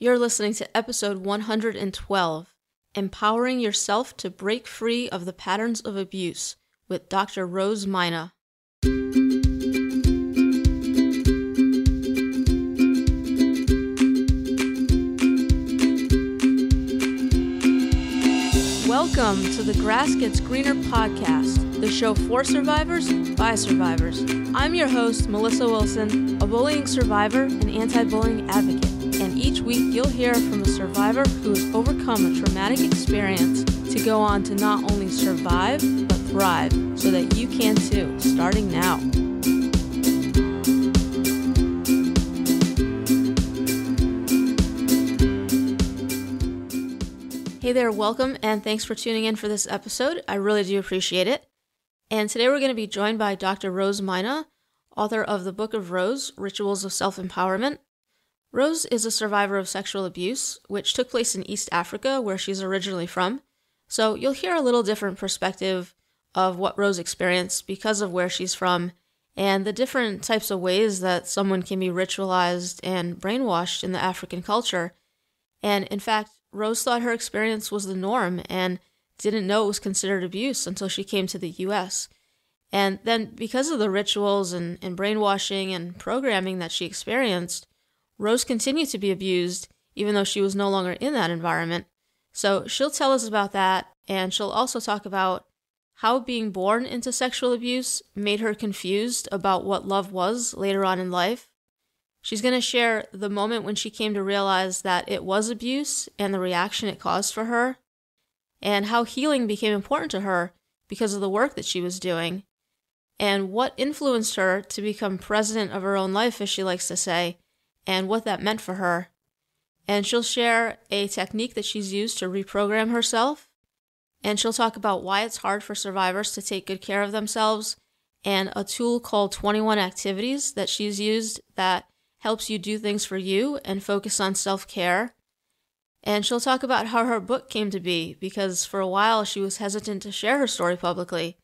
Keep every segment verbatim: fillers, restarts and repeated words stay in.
You're listening to episode one hundred twelve, Empowering Yourself to Break Free of the Patterns of Abuse, with Doctor Rose Maina. Welcome to the Grass Gets Greener podcast, the show for survivors, by survivors. I'm your host, Melissa Wilson, a bullying survivor and anti-bullying advocate. And each week you'll hear from a survivor who has overcome a traumatic experience to go on to not only survive, but thrive, so that you can too, starting now. Hey there, welcome, and thanks for tuning in for this episode. I really do appreciate it. And today we're going to be joined by Doctor Rose Maina, author of The Book of Rose, Rituals of Self-Empowerment. Rose is a survivor of sexual abuse, which took place in East Africa, where she's originally from. So you'll hear a little different perspective of what Rose experienced because of where she's from, and the different types of ways that someone can be ritualized and brainwashed in the African culture. And in fact, Rose thought her experience was the norm and didn't know it was considered abuse until she came to the U S. And then because of the rituals and, and brainwashing and programming that she experienced, Rose continued to be abused, even though she was no longer in that environment. So she'll tell us about that, and she'll also talk about how being born into sexual abuse made her confused about what love was later on in life. She's going to share the moment when she came to realize that it was abuse and the reaction it caused for her, and how healing became important to her because of the work that she was doing, and what influenced her to become president of her own life, as she likes to say, and what that meant for her. And she'll share a technique that she's used to reprogram herself, and she'll talk about why it's hard for survivors to take good care of themselves, and a tool called twenty-one Activities that she's used that helps you do things for you and focus on self-care. And she'll talk about how her book came to be, because for a while she was hesitant to share her story publicly,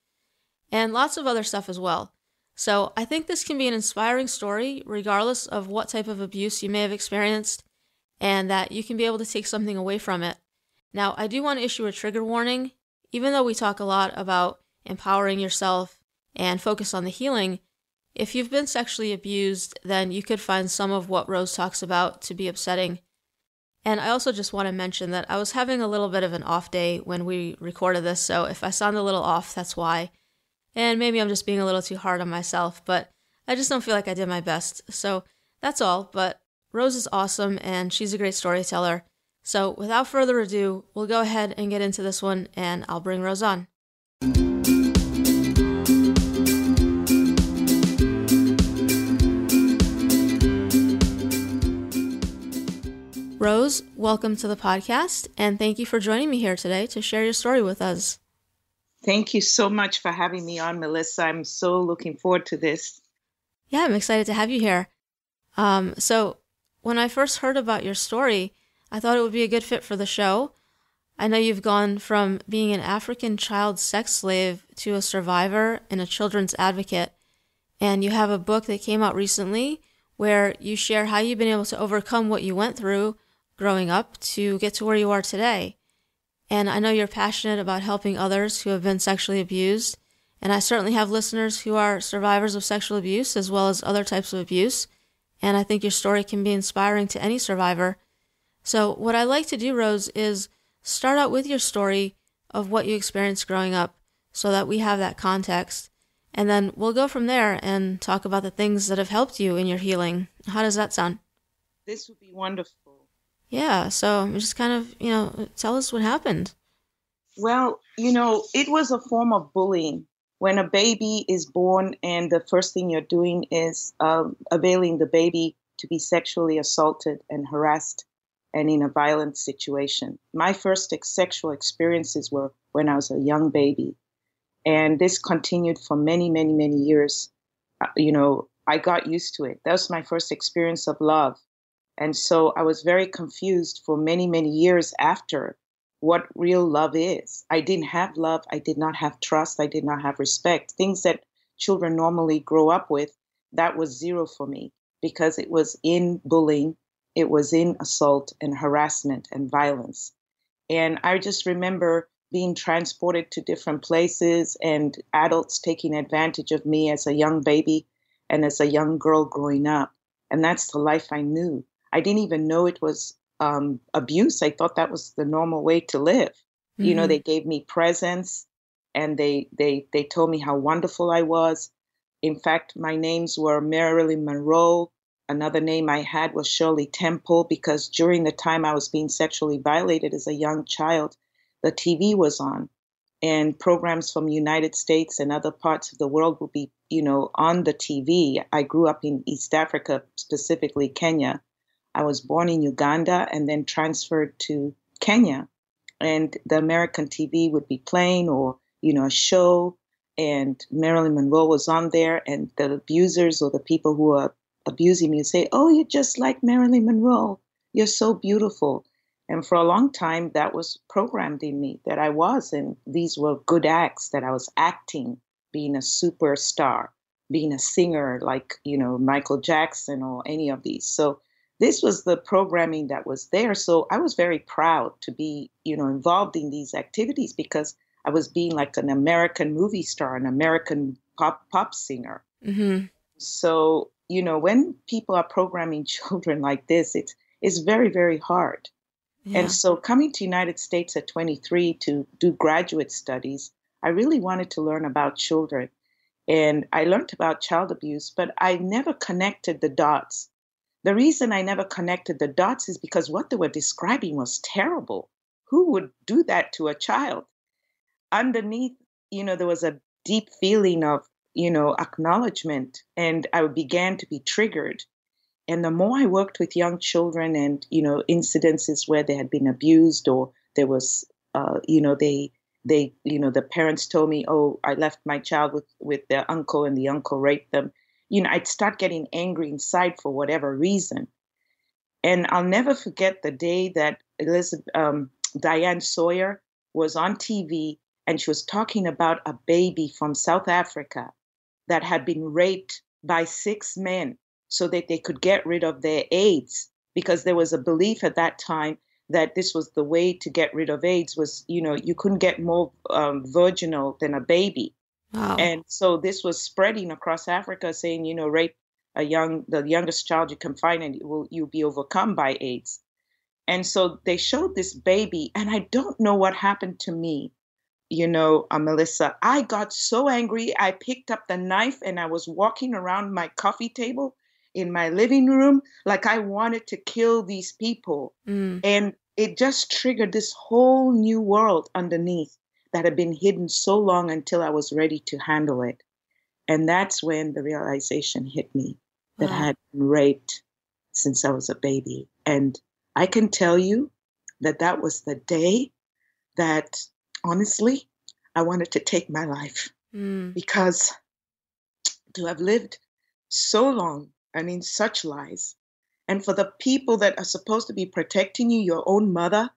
and lots of other stuff as well. So I think this can be an inspiring story, regardless of what type of abuse you may have experienced, and that you can be able to take something away from it. Now, I do want to issue a trigger warning. Even though we talk a lot about empowering yourself and focus on the healing, if you've been sexually abused, then you could find some of what Rose talks about to be upsetting. And I also just want to mention that I was having a little bit of an off day when we recorded this, so if I sound a little off, that's why. And maybe I'm just being a little too hard on myself, but I just don't feel like I did my best. So that's all, but Rose is awesome, and she's a great storyteller. So without further ado, we'll go ahead and get into this one, and I'll bring Rose on. Rose, welcome to the podcast, and thank you for joining me here today to share your story with us. Thank you so much for having me on, Melissa. I'm so looking forward to this. Yeah, I'm excited to have you here. Um, so when I first heard about your story, I thought it would be a good fit for the show. I know you've gone from being an African child sex slave to a survivor and a children's advocate. And you have a book that came out recently where you share how you've been able to overcome what you went through growing up to get to where you are today. And I know you're passionate about helping others who have been sexually abused. And I certainly have listeners who are survivors of sexual abuse as well as other types of abuse. And I think your story can be inspiring to any survivor. So what I like to do, Rose, is start out with your story of what you experienced growing up so that we have that context. And then we'll go from there and talk about the things that have helped you in your healing. How does that sound? This would be wonderful. Yeah, so just kind of, you know, tell us what happened. Well, you know, it was a form of bullying. When a baby is born and the first thing you're doing is um, availing the baby to be sexually assaulted and harassed and in a violent situation. My first sexual experiences were when I was a young baby. And this continued for many, many, many years. Uh, you know, I got used to it. That was my first experience of love. And so I was very confused for many, many years after what real love is. I didn't have love. I did not have trust. I did not have respect. Things that children normally grow up with, that was zero for me because it was in bullying It was in assault and harassment and violence. And I just remember being transported to different places and adults taking advantage of me as a young baby and as a young girl growing up. And that's the life I knew. I didn't even know it was um, abuse. I thought that was the normal way to live. Mm-hmm. You know, they gave me presents and they, they, they told me how wonderful I was. In fact, my names were Marilyn Monroe. Another name I had was Shirley Temple, because during the time I was being sexually violated as a young child, the T V was on, and programs from United States and other parts of the world would be, you know, on the T V. I grew up in East Africa, specifically Kenya. I was born in Uganda and then transferred to Kenya, and the American T V would be playing, or, you know, a show, and Marilyn Monroe was on there, and the abusers or the people who are abusing me would say, "Oh, you're just like Marilyn Monroe. You're so beautiful." And for a long time, that was programmed in me, that I was, and these were good acts, that I was acting, being a superstar, being a singer like, you know, Michael Jackson or any of these. So this was the programming that was there. So I was very proud to be, you know, involved in these activities, because I was being like an American movie star, an American pop pop singer. Mm-hmm. So, you know, when people are programming children like this, it's it's very, very hard. Yeah. And so coming to United States at twenty-three to do graduate studies, I really wanted to learn about children. And I learned about child abuse, but I never connected the dots. The reason I never connected the dots is because what they were describing was terrible. Who would do that to a child? Underneath, you know, there was a deep feeling of, you know, acknowledgement, and I began to be triggered. And the more I worked with young children and, you know, incidences where they had been abused, or there was, uh, you know, they, they, you know, the parents told me, "Oh, I left my child with, with their uncle and the uncle raped them." You know, I'd start getting angry inside for whatever reason. And I'll never forget the day that Elizabeth, um, Diane Sawyer was on T V, and she was talking about a baby from South Africa that had been raped by six men, so that they could get rid of their AIDS, because there was a belief at that time that this was the way to get rid of AIDS was, you know, you couldn't get more um, virginal than a baby. Wow. And so this was spreading across Africa, saying, you know, rape a young, the youngest child you can find, and will, you'll be overcome by AIDS. And so they showed this baby, and I don't know what happened to me, you know, uh, Melissa. I got so angry, I picked up the knife, and I was walking around my coffee table in my living room, like I wanted to kill these people. Mm. And it just triggered this whole new world underneath that had been hidden so long, until I was ready to handle it. And that's when the realization hit me that wow. I had been raped since I was a baby. And I can tell you that that was the day that, honestly, I wanted to take my life. Mm. Because to have lived so long, I mean, such lies. And for the people that are supposed to be protecting you, your own mother,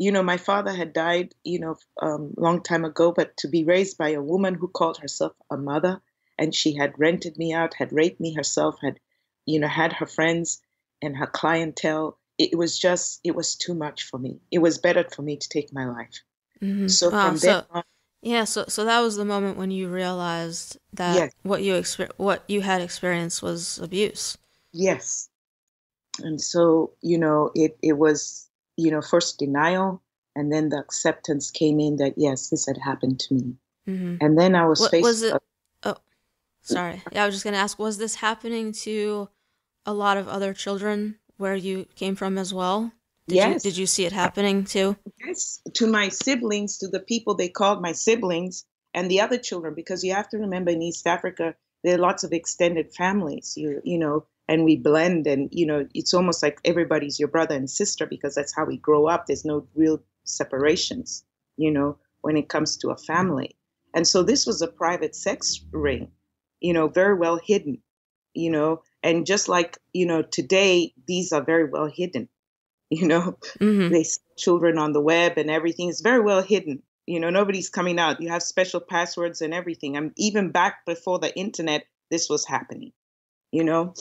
you know, my father had died, you know, um, long time ago, but to be raised by a woman who called herself a mother, and she had rented me out, had raped me herself, had, you know, had her friends and her clientele. It was just, it was too much for me. It was better for me to take my life. Mm-hmm. So wow, from so, on, yeah, so so that was the moment when you realized that yes. what you exper- what you had experienced was abuse. Yes, and so you know it it was you know first denial, and then the acceptance came in that yes, this had happened to me, mm-hmm. and then I was what, faced. Was it? A- oh, sorry. Yeah, I was just gonna ask. Was this happening to a lot of other children where you came from as well? Did yes. You, did you see it happening too? Yes, to my siblings, to the people they called my siblings and the other children, because you have to remember in East Africa, there are lots of extended families, you you know, and we blend, and, you know, it's almost like everybody's your brother and sister, because that's how we grow up. There's no real separations, you know, when it comes to a family. And so this was a private sex ring, you know, very well hidden, you know, and just like, you know, today, these are very well hidden. You know, mm-hmm. they sell children on the web and everything. It's very well hidden. You know, nobody's coming out. You have special passwords and everything. I'm even back before the internet, this was happening, you know.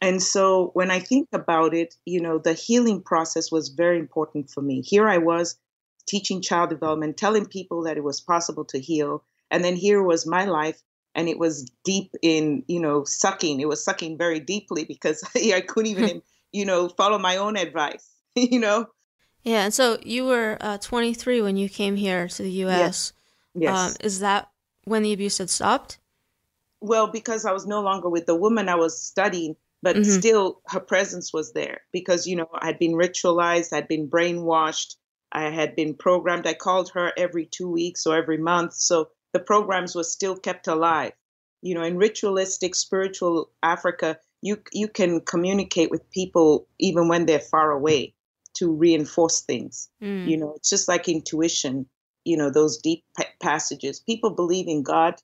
And so when I think about it, you know, the healing process was very important for me. Here I was teaching child development, telling people that it was possible to heal. And then here was my life. And it was deep in, you know, sucking. It was sucking very deeply because I couldn't even, you know, follow my own advice, you know. Yeah. And so you were uh, twenty-three when you came here to the U S Yes. yes. Um, is that when the abuse had stopped? Well, because I was no longer with the woman I was studying, but mm-hmm. still her presence was there because, you know, I'd been ritualized, I'd been brainwashed, I had been programmed. I called her every two weeks or every month. So the programs were still kept alive. You know, in ritualistic, spiritual Africa, you you can communicate with people even when they're far away to reinforce things. Mm. You know, it's just like intuition, you know, those deep pa- passages. People believe in God,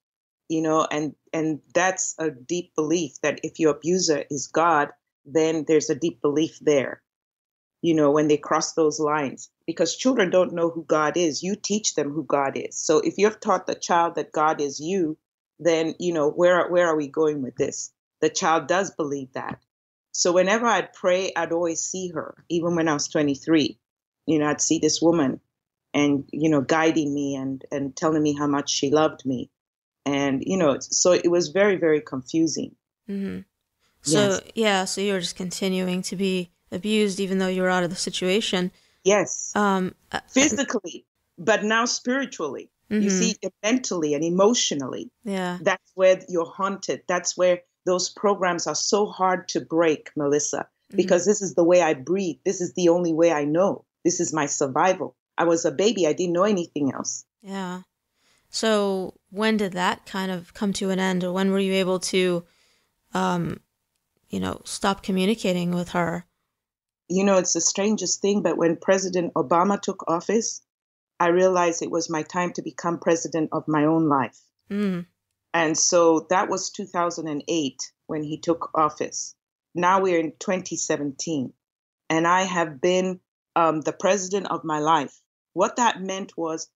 you know, and, and that's a deep belief that if your abuser is God, then there's a deep belief there, you know, when they cross those lines. Because children don't know who God is. You teach them who God is. So if you've taught the child that God is you, then, you know, where, where are we going with this? The child does believe that. So whenever I'd pray, I'd always see her, even when I was twenty-three. You know, I'd see this woman and, you know, guiding me and, and telling me how much she loved me. And, you know, so it was very, very confusing. Mm-hmm. So, yes. yeah, so you were just continuing to be abused, even though you were out of the situation. Yes, um, uh, physically, but now spiritually, mm-hmm. you see, mentally and emotionally. Yeah, that's where you're haunted. That's where those programs are so hard to break, Melissa, because mm-hmm. this is the way I breathe. This is the only way I know. This is my survival. I was a baby. I didn't know anything else. Yeah. So when did that kind of come to an end, or when were you able to, um, you know, stop communicating with her? You know, it's the strangest thing, but when President Obama took office, I realized it was my time to become president of my own life. Mm. And so that was two thousand eight when he took office. Now we're in twenty seventeen, and I have been um, the president of my life. What that meant was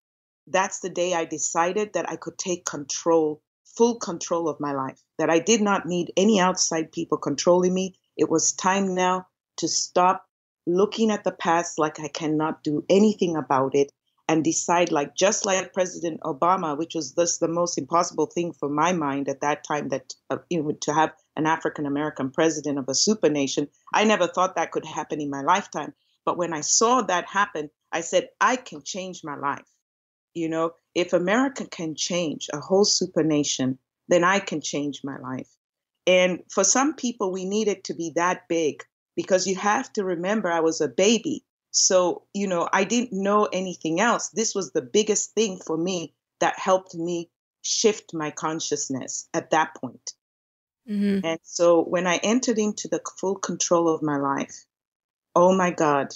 that's the day I decided that I could take control, full control of my life, that I did not need any outside people controlling me. It was time now to stop looking at the past like I cannot do anything about it and decide, like, just like President Obama, which was this, the most impossible thing for my mind at that time, that uh, you know, to have an African-American president of a super nation. I never thought that could happen in my lifetime. But when I saw that happen, I said, I can change my life. You know, if America can change a whole super nation, then I can change my life. And for some people, we need it to be that big. Because you have to remember, I was a baby. So, you know, I didn't know anything else. This was the biggest thing for me that helped me shift my consciousness at that point. Mm-hmm. And so when I entered into the full control of my life, oh my God,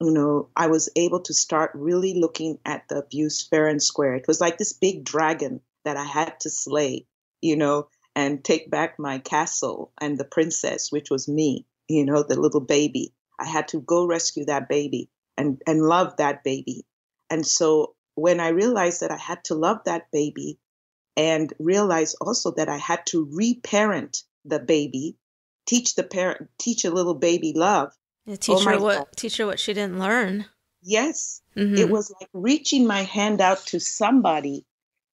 you know, I was able to start really looking at the abuse fair and square. It was like this big dragon that I had to slay, you know, and take back my castle and the princess, which was me. You know, the little baby. I had to go rescue that baby and, and love that baby. And so when I realized that I had to love that baby and realize also that I had to reparent the baby, teach the parent, teach a little baby love. Yeah, teach, oh her what, teach her what she didn't learn. Yes. Mm-hmm. It was like reaching my hand out to somebody,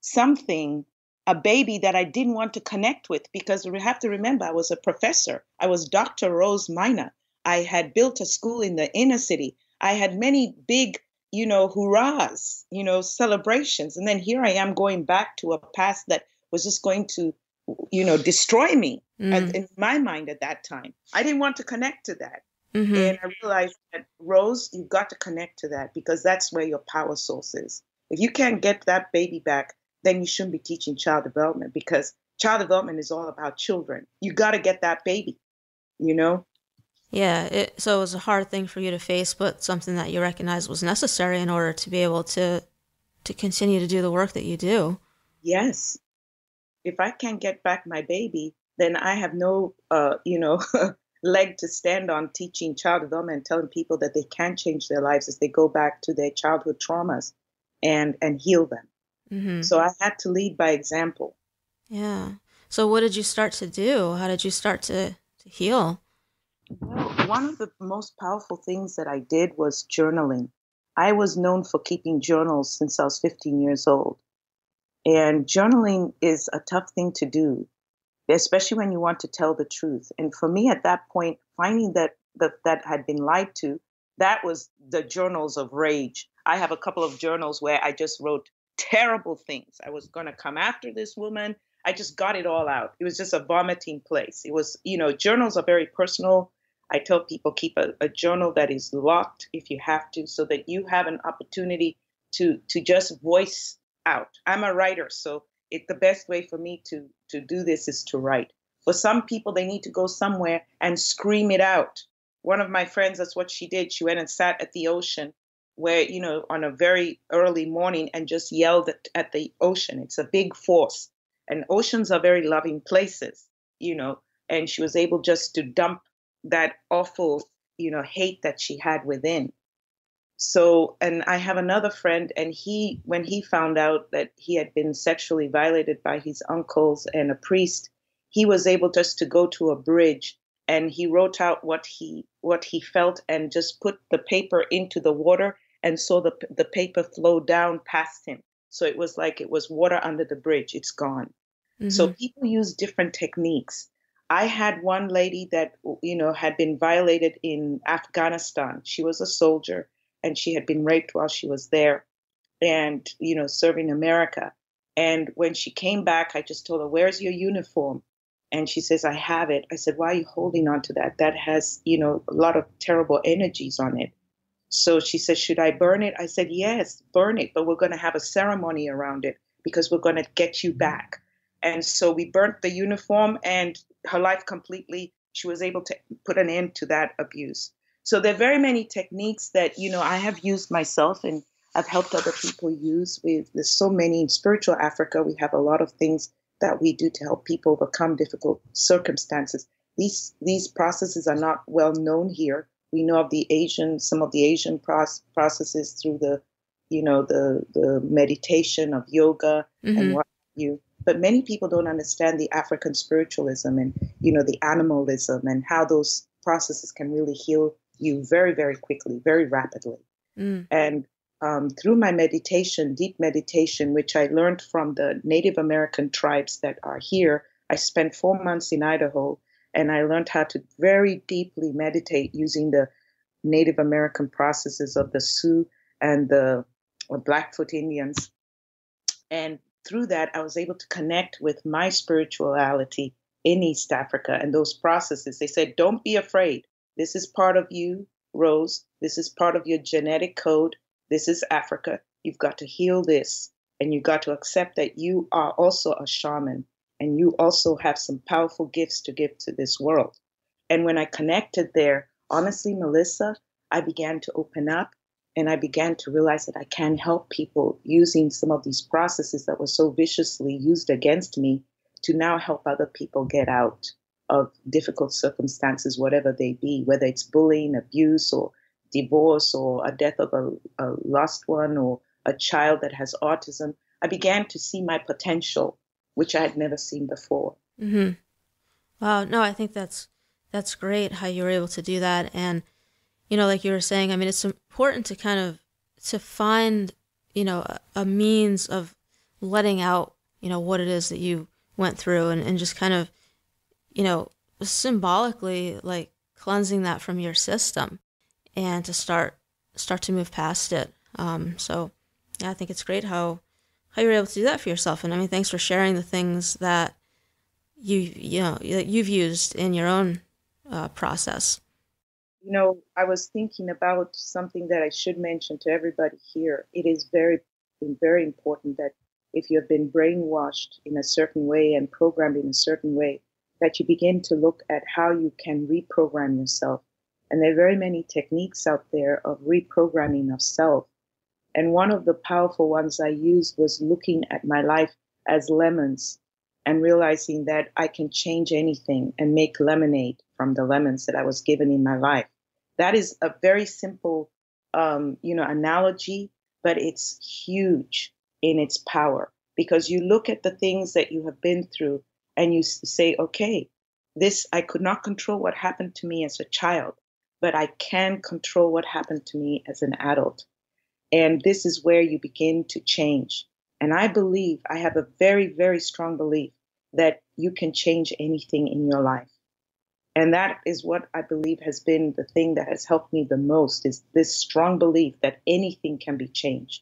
something, a baby that I didn't want to connect with, because we have to remember I was a professor. I was Doctor Rose Maina. I had built a school in the inner city. I had many big, you know, hurrahs, you know, celebrations. And then here I am going back to a past that was just going to, you know, destroy me mm. at, in my mind at that time. I didn't want to connect to that. Mm-hmm. And I realized that, Rose, you've got to connect to that because that's where your power source is. If you can't get that baby back, then you shouldn't be teaching child development, because child development is all about children. You got to get that baby, you know? Yeah. It, so it was a hard thing for you to face, but something that you recognized was necessary in order to be able to, to continue to do the work that you do. Yes. If I can't get back my baby, then I have no, uh, you know, leg to stand on teaching child development and telling people that they can change their lives as they go back to their childhood traumas and, and heal them. Mm-hmm. So I had to lead by example. Yeah. So what did you start to do? How did you start to, to heal? Well, one of the most powerful things that I did was journaling. I was known for keeping journals since I was fifteen years old. And journaling is a tough thing to do, especially when you want to tell the truth. And for me at that point, finding that that, that had been lied to, that was the journals of rage. I have a couple of journals where I just wrote terrible things. I was going to come after this woman. I just got it all out. It was just a vomiting place. It was, you know, journals are very personal. I tell people keep a, a journal that is locked if you have to, so that you have an opportunity to to just voice out. I'm a writer, so it, the best way for me to to do this is to write. For some people, they need to go somewhere and scream it out. One of my friends, that's what she did. She went and sat at the ocean where, you know, on a very early morning and just yelled at, at the ocean. It's a big force. And oceans are very loving places, you know, and she was able just to dump that awful, you know, hate that she had within. So, and I have another friend, and he, when he found out that he had been sexually violated by his uncles and a priest, he was able just to go to a bridge and he wrote out what he, what he felt and just put the paper into the water and saw the, the paper flow down past him. So it was like it was water under the bridge. It's gone. Mm-hmm. So people use different techniques. I had one lady that, you know, had been violated in Afghanistan. She was a soldier and she had been raped while she was there and, you know, serving America. And when she came back, I just told her, where's your uniform? And she says, I have it. I said, why are you holding on to that? That has, you know, a lot of terrible energies on it. So she said, should I burn it? I said, yes, burn it, but we're going to have a ceremony around it because we're going to get you back. And so we burnt the uniform and her life completely, she was able to put an end to that abuse. So there are very many techniques that, you know, I have used myself and I've helped other people use. We've, there's so many in Spiritual Africa. We have a lot of things that we do to help people overcome difficult circumstances. These, these processes are not well known here. We know of the Asian, some of the Asian process, processes through the, you know, the the meditation of yoga mm-hmm. and what have you. But many people don't understand the African spiritualism and, you know, the animalism and how those processes can really heal you very, very quickly, very rapidly. Mm. And um, through my meditation, deep meditation, which I learned from the Native American tribes that are here, I spent four months in Idaho. And I learned how to very deeply meditate using the Native American processes of the Sioux and the Blackfoot Indians. And through that, I was able to connect with my spirituality in East Africa and those processes. They said, don't be afraid. This is part of you, Rose. This is part of your genetic code. This is Africa. You've got to heal this. And you've got to accept that you are also a shaman. And you also have some powerful gifts to give to this world. And when I connected there, honestly, Melissa, I began to open up and I began to realize that I can help people using some of these processes that were so viciously used against me to now help other people get out of difficult circumstances, whatever they be, whether it's bullying, abuse, or divorce, or a death of a, a lost one, or a child that has autism. I began to see my potential, which I had never seen before. Mm-hmm. Wow. No, I think that's, that's great how you were able to do that. And, you know, like you were saying, I mean, it's important to kind of, to find, you know, a, a means of letting out, you know, what it is that you went through and, and just kind of, you know, symbolically like cleansing that from your system and to start, start to move past it. Um, so yeah, I think it's great how, how you were able to do that for yourself. And I mean, thanks for sharing the things that you, you know, that you've used in your own uh, process. You know, I was thinking about something that I should mention to everybody here. It is very, very important that if you have been brainwashed in a certain way and programmed in a certain way, that you begin to look at how you can reprogram yourself. And there are very many techniques out there of reprogramming of self. And one of the powerful ones I used was looking at my life as lemons and realizing that I can change anything and make lemonade from the lemons that I was given in my life. That is a very simple, um, you know, analogy, but it's huge in its power because you look at the things that you have been through and you say, okay, This, I could not control what happened to me as a child, but I can control what happened to me as an adult. And this is where you begin to change. And I believe, I have a very, very strong belief that you can change anything in your life. And that is what I believe has been the thing that has helped me the most, is this strong belief that anything can be changed.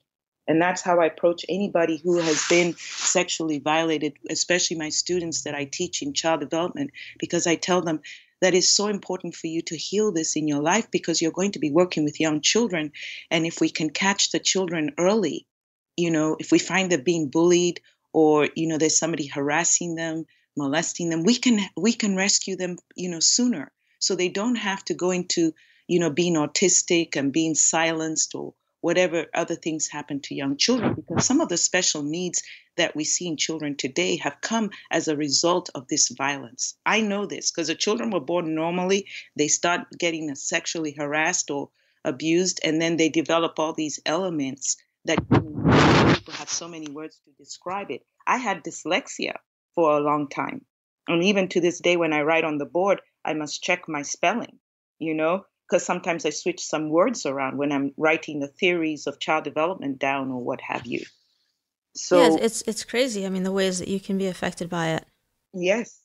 And that's how I approach anybody who has been sexually violated, especially my students that I teach in child development, because I tell them that it's so important for you to heal this in your life, because you're going to be working with young children. And if we can catch the children early, you know, if we find they're being bullied or, you know, there's somebody harassing them, molesting them, we can we can rescue them, you know, sooner. So they don't have to go into, you know, being autistic and being silenced or whatever other things happen to young children, because some of the special needs that we see in children today have come as a result of this violence. I know this because the children were born normally. They start getting sexually harassed or abused, and then they develop all these elements that people have so many words to describe it. I had dyslexia for a long time. And even to this day, when I write on the board, I must check my spelling, you know, because sometimes I switch some words around when I'm writing the theories of child development down or what have you. So yeah, it's it's crazy. I mean, the ways that you can be affected by it. Yes.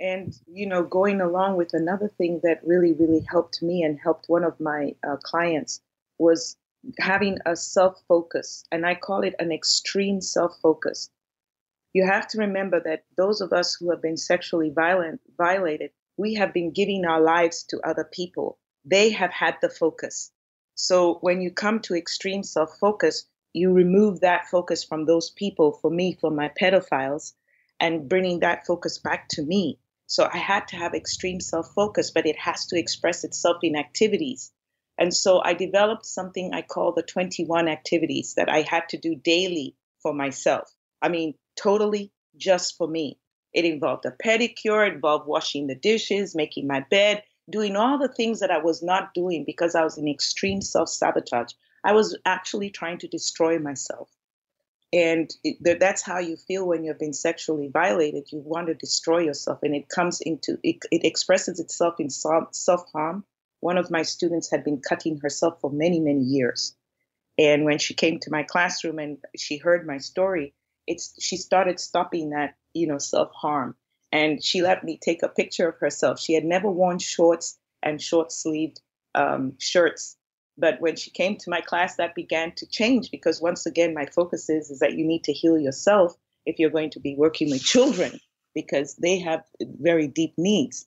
And, you know, going along with another thing that really, really helped me and helped one of my uh, clients was having a self-focus. And I call it an extreme self-focus. You have to remember that those of us who have been sexually violent, violated, we have been giving our lives to other people. They have had the focus. So when you come to extreme self-focus, you remove that focus from those people, for me, for my pedophiles, and bringing that focus back to me. So I had to have extreme self-focus, but it has to express itself in activities. And so I developed something I call the twenty-one activities that I had to do daily for myself. I mean, totally just for me. It involved a pedicure, it involved washing the dishes, making my bed, doing all the things that I was not doing because I was in extreme self-sabotage. I was actually trying to destroy myself. And it, that's how you feel when you've been sexually violated. You want to destroy yourself. And it comes into, it, it expresses itself in self-harm. One of my students had been cutting herself for many, many years. And when she came to my classroom and she heard my story, it's, she started stopping that, you know, self-harm. And she let me take a picture of herself. She had never worn shorts and short-sleeved um, shirts. But when she came to my class, that began to change, because once again, my focus is, is that you need to heal yourself if you're going to be working with children, because they have very deep needs.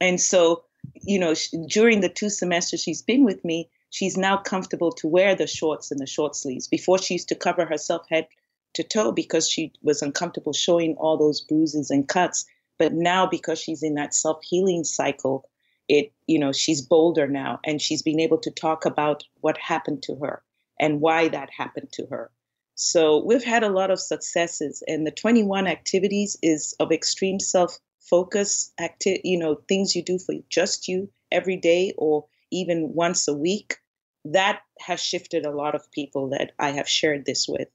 And so, you know, she, during the two semesters she's been with me, she's now comfortable to wear the shorts and the short sleeves. Before, she used to cover herself head to toe because she was uncomfortable showing all those bruises and cuts. But now, because she's in that self-healing cycle, it, you know, she's bolder now, and she's been able to talk about what happened to her and why that happened to her. So we've had a lot of successes, and the twenty-one activities is of extreme self-focus, acti- you know, things you do for just you every day or even once a week. That has shifted a lot of people that I have shared this with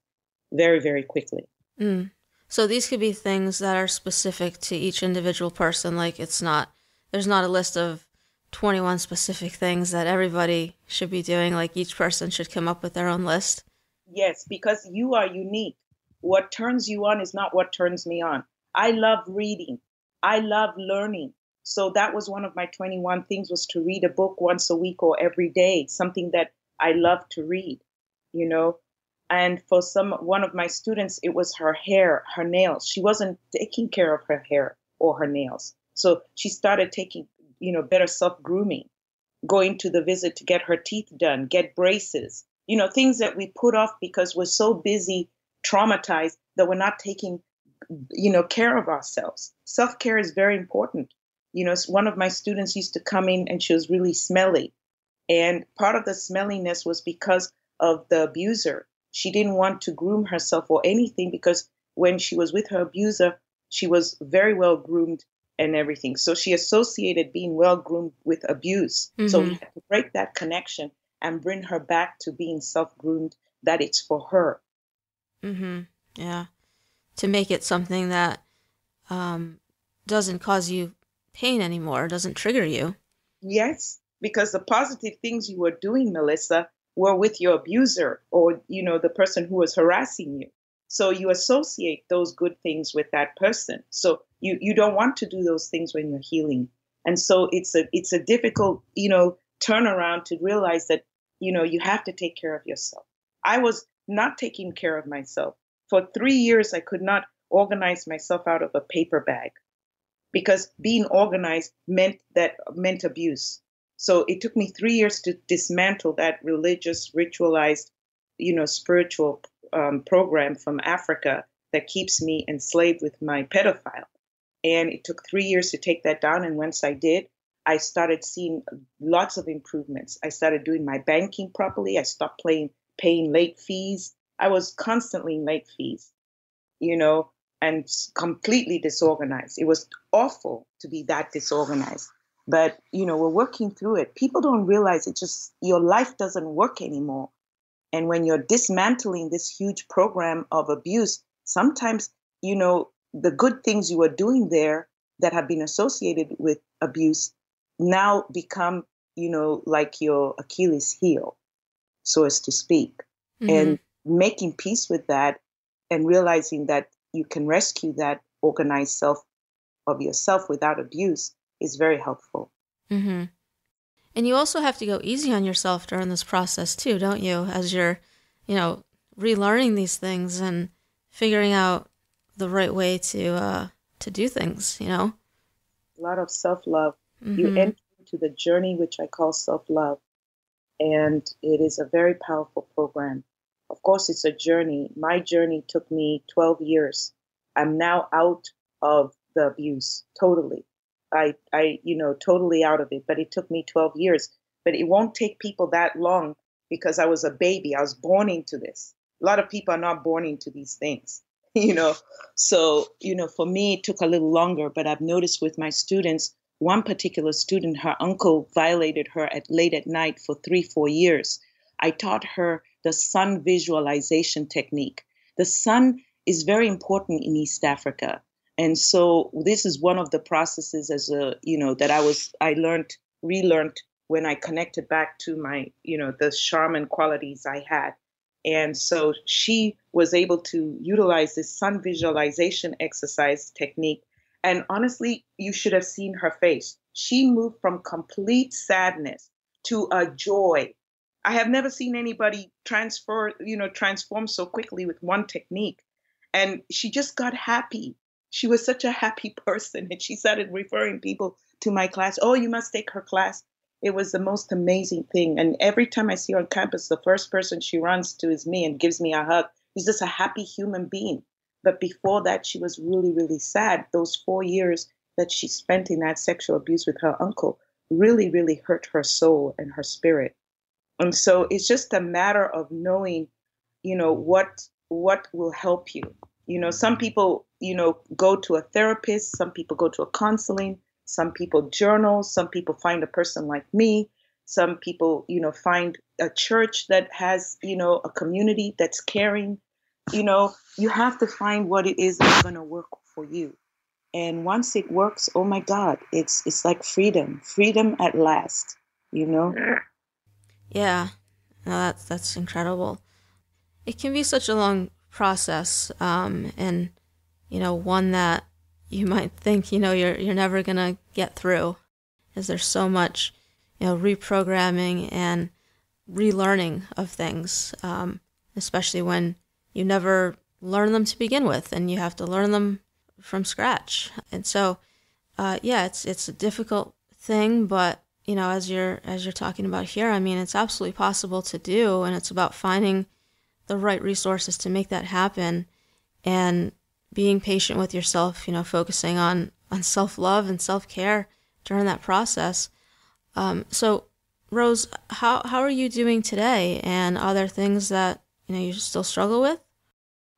very, very quickly. Mm. So these could be things that are specific to each individual person. Like, it's not, there's not a list of twenty-one specific things that everybody should be doing. Like, each person should come up with their own list. Yes, because you are unique. What turns you on is not what turns me on. I love reading. I love learning. So that was one of my twenty-one things, was to read a book once a week or every day, something that I love to read, you know. And for some, one of my students, it was her hair, her nails. She wasn't taking care of her hair or her nails. So she started taking, you know, better self-grooming, going to the visit to get her teeth done, get braces, you know, things that we put off because we're so busy, traumatized, that we're not taking, you know, care of ourselves. Self-care is very important. You know, one of my students used to come in and she was really smelly. And part of the smelliness was because of the abuser. She didn't want to groom herself or anything, because when she was with her abuser, she was very well groomed and everything. So she associated being well groomed with abuse. Mm-hmm. So we had to break that connection and bring her back to being self-groomed, that it's for her. Mm-hmm. Yeah. To make it something that um, doesn't cause you pain anymore. It doesn't trigger you. Yes, because the positive things you were doing, Melissa, were with your abuser or, you know, the person who was harassing you. So you associate those good things with that person. So you, you don't want to do those things when you're healing. And so it's a it's a difficult, you know, turnaround to realize that, you know, you have to take care of yourself. I was not taking care of myself. For three years, I could not organize myself out of a paper bag because being organized meant that meant abuse. So it took me three years to dismantle that religious, ritualized, you know, spiritual um, program from Africa that keeps me enslaved with my pedophile. And it took three years to take that down. And once I did, I started seeing lots of improvements. I started doing my banking properly. I stopped paying, paying late fees. I was constantly late fees, you know, and completely disorganized. It was awful to be that disorganized. But, you know, we're working through it. People don't realize it just your life doesn't work anymore. And when you're dismantling this huge program of abuse, sometimes, you know, the good things you were doing there that have been associated with abuse now become, you know, like your Achilles heel, so as to speak. Mm-hmm. And making peace with that and realizing that you can rescue that organized self of yourself without abuse is very helpful. Mm-hmm. And you also have to go easy on yourself during this process too, don't you? As you're, you know, relearning these things and figuring out the right way to uh, to do things, you know? A lot of self-love. Mm-hmm. You enter into the journey, which I call self-love. And it is a very powerful program. Of course, it's a journey. My journey took me twelve years. I'm now out of the abuse, totally. I, I, you know, totally out of it, but it took me twelve years. But it won't take people that long because I was a baby. I was born into this. A lot of people are not born into these things, you know. So, you know, for me, it took a little longer, but I've noticed with my students, one particular student, her uncle violated her at late at night for three, four years. I taught her the sun visualization technique. The sun is very important in East Africa. And so this is one of the processes as a, you know, that I was, I learned, relearned when I connected back to my, you know, the shaman qualities I had. And so she was able to utilize this sun visualization exercise technique. And honestly, you should have seen her face. She moved from complete sadness to a joy. I have never seen anybody transfer, you know, transform so quickly with one technique. And she just got happy. She was such a happy person, and she started referring people to my class. Oh, you must take her class. It was the most amazing thing. And every time I see her on campus, the first person she runs to is me and gives me a hug. She's just a happy human being. But before that, she was really, really sad. Those four years that she spent in that sexual abuse with her uncle really, really hurt her soul and her spirit. And so it's just a matter of knowing, you know, what what will help you. You know, some people, you know, go to a therapist, some people go to a counseling, some people journal, some people find a person like me, some people, you know, find a church that has, you know, a community that's caring. You know, you have to find what it is that's going to work for you. And once it works, oh my God, it's it's like freedom, freedom at last, you know? Yeah, no, that's, that's incredible. It can be such a long process, um, and you know, one that you might think, you know, you're you're never gonna get through, as there's so much, you know, reprogramming and relearning of things, um, especially when you never learn them to begin with, and you have to learn them from scratch. And so, uh, yeah, it's it's a difficult thing, but you know, as you're as you're talking about here, I mean, it's absolutely possible to do, and it's about finding the right resources to make that happen and being patient with yourself, you know, focusing on, on self-love and self-care during that process. Um, so Rose, how, how are you doing today? And are there things that, you know, you still struggle with?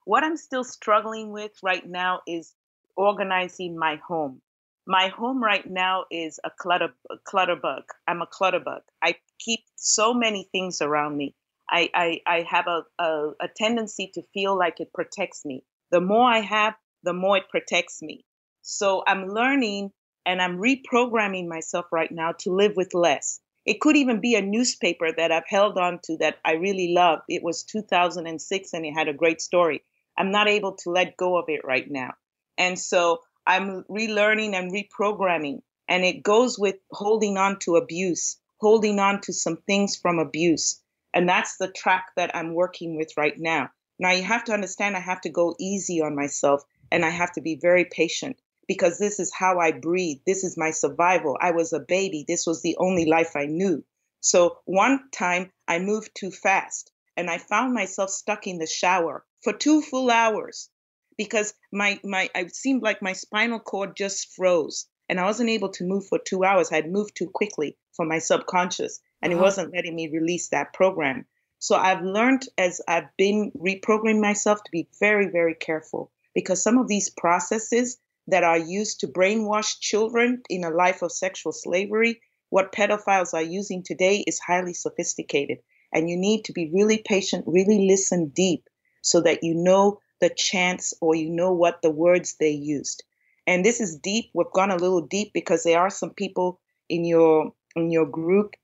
What I'm still struggling with right now is organizing my home. My home right now is a clutter, a clutterbug. I'm a clutterbug. I keep so many things around me. I, I, I have a, a, a tendency to feel like it protects me. The more I have, the more it protects me. So I'm learning and I'm reprogramming myself right now to live with less. It could even be a newspaper that I've held on to that I really love. It was two thousand six and it had a great story. I'm not able to let go of it right now. And so I'm relearning and reprogramming. And it goes with holding on to abuse, holding on to some things from abuse. And that's the track that I'm working with right now. Now, you have to understand I have to go easy on myself and I have to be very patient because this is how I breathe. This is my survival. I was a baby. This was the only life I knew. So one time I moved too fast and I found myself stuck in the shower for two full hours because my my it seemed like my spinal cord just froze. And I wasn't able to move for two hours. I had moved too quickly for my subconscious, and it wasn't letting me release that program. So I've learned as I've been reprogramming myself to be very, very careful because some of these processes that are used to brainwash children in a life of sexual slavery, what pedophiles are using today is highly sophisticated. And you need to be really patient, really listen deep so that you know the chants or you know what the words they used. And this is deep. We've gone a little deep because there are some people in your in your group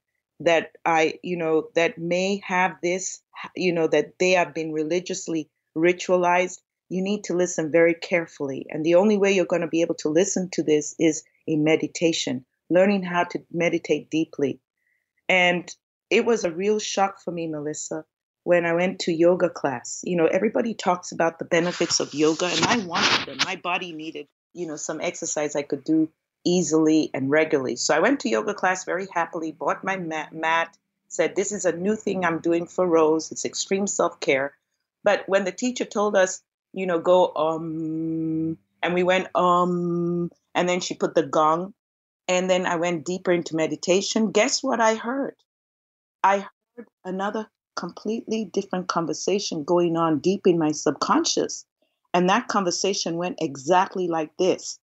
that I, you know, that may have this, you know, that they have been religiously ritualized. You need to listen very carefully. And the only way you're going to be able to listen to this is in meditation, learning how to meditate deeply. And it was a real shock for me, Melissa, when I went to yoga class. You know, everybody talks about the benefits of yoga, and I wanted them. My body needed you know, some exercise I could do easily and regularly. So I went to yoga class very happily, bought my mat, said, this is a new thing I'm doing for Rose. It's extreme self-care. But when the teacher told us, you know, go, um, and we went, um, and then she put the gong. And then I went deeper into meditation. Guess what I heard? I heard another completely different conversation going on deep in my subconscious. And that conversation went exactly like this.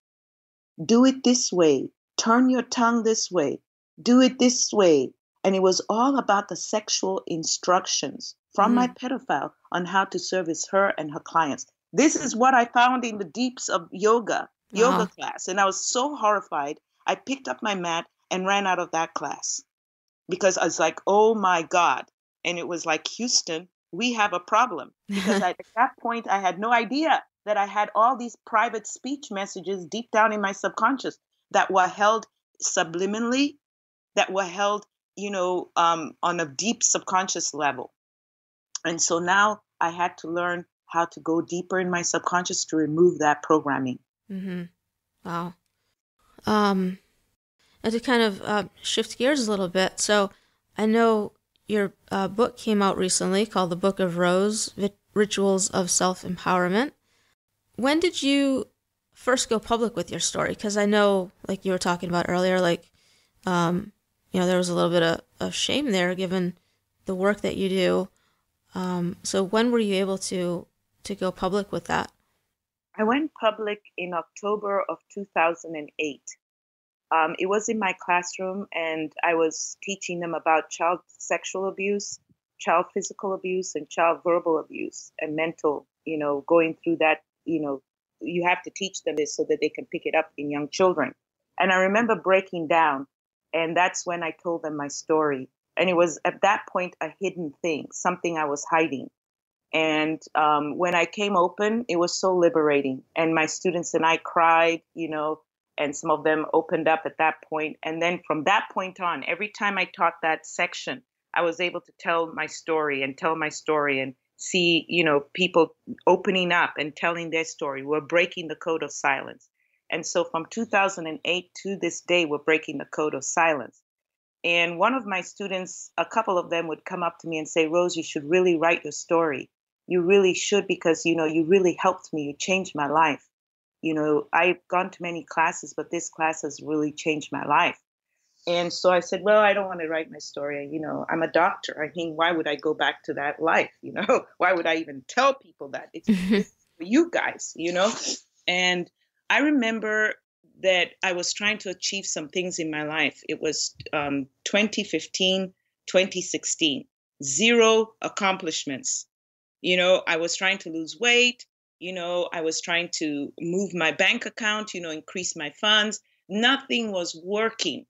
Do it this way. Turn your tongue this way. Do it this way. And it was all about the sexual instructions from mm. my pedophile on how to service her and her clients. This is what I found in the deeps of yoga, yoga oh. class. And I was so horrified. I picked up my mat and ran out of that class because I was like, oh my God. And it was like, Houston, we have a problem because at that point, I had no idea that I had all these private speech messages deep down in my subconscious that were held subliminally, that were held, you know, um, on a deep subconscious level. And so now I had to learn how to go deeper in my subconscious to remove that programming. Mm-hmm. Wow. Um, and to kind of uh, shift gears a little bit. So I know your uh, book came out recently called The Book of Rose, Rituals of Self-Empowerment. When did you first go public with your story? Because I know, like you were talking about earlier, like, um, you know, there was a little bit of, of shame there given the work that you do. Um, so when were you able to, to go public with that? I went public in October of two thousand eight. Um, it was in my classroom, and I was teaching them about child sexual abuse, child physical abuse, and child verbal abuse and mental, you know, going through that, you know, you have to teach them this so that they can pick it up in young children. And I remember breaking down, and that's when I told them my story. And it was at that point a hidden thing, something I was hiding. And um, when I came open, it was so liberating. And my students and I cried, you know, and some of them opened up at that point. And then from that point on, every time I taught that section, I was able to tell my story and tell my story and see, you know, people opening up and telling their story. We're breaking the code of silence. And so from two thousand eight to this day, we're breaking the code of silence. And one of my students, a couple of them would come up to me and say, Rose, you should really write your story. You really should because, you know, you really helped me. You changed my life. You know, I've gone to many classes, but this class has really changed my life. And so I said, well, I don't want to write my story. You know, I'm a doctor. I mean, why would I go back to that life? You know, why would I even tell people that? It's for you guys, you know? And I remember that I was trying to achieve some things in my life. It was um, twenty fifteen, twenty sixteen, zero accomplishments. You know, I was trying to lose weight. You know, I was trying to move my bank account, you know, increase my funds. nothing was working.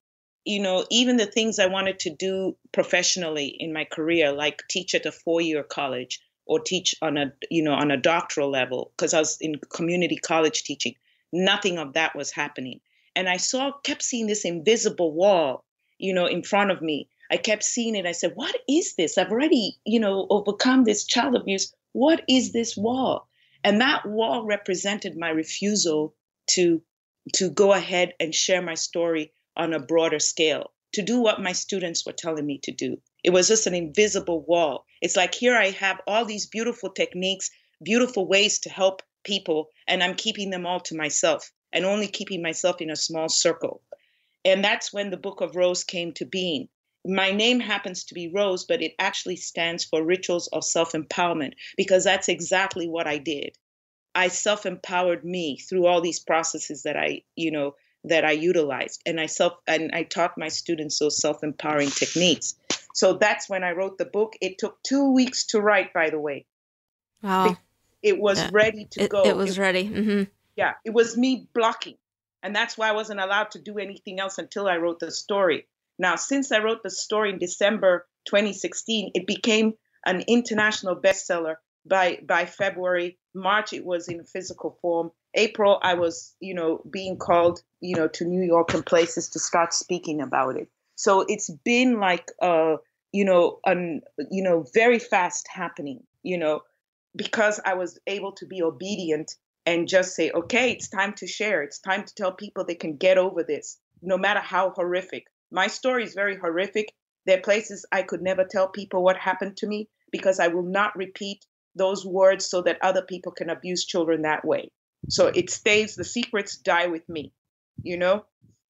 You know, even the things I wanted to do professionally in my career, like teach at a four-year college or teach on a, you know, on a doctoral level, because I was in community college teaching, nothing of that was happening. And I saw, kept seeing this invisible wall, you know, in front of me. I kept seeing it. I said, what is this? I've already, you know, overcome this child abuse. What is this wall? And that wall represented my refusal to, to go ahead and share my story on a broader scale, to do what my students were telling me to do. It was just an invisible wall. It's like, here I have all these beautiful techniques, beautiful ways to help people, and I'm keeping them all to myself and only keeping myself in a small circle. And that's when the Book of Rose came to being. My name happens to be Rose, but it actually stands for Rituals of Self-Empowerment, because that's exactly what I did. I self-empowered me through all these processes that I, you know, that I utilized, and I self and I taught my students those self-empowering techniques. So that's when I wrote the book. It took two weeks to write, by the way. Wow. It was yeah. ready to it, go. It was it, ready. Mm-hmm. Yeah. It was me blocking. And that's why I wasn't allowed to do anything else until I wrote the story. Now, since I wrote the story in December twenty sixteen, it became an international bestseller by, by February. March, it was in physical form. April, I was, you know, being called, you know, to New York and places to start speaking about it. So it's been like, uh, you know, um, you know, very fast happening, you know, because I was able to be obedient and just say, okay, it's time to share. It's time to tell people they can get over this, no matter how horrific. My story is very horrific. There are places I could never tell people what happened to me, because I will not repeat those words so that other people can abuse children that way. So it stays, the secrets die with me, you know,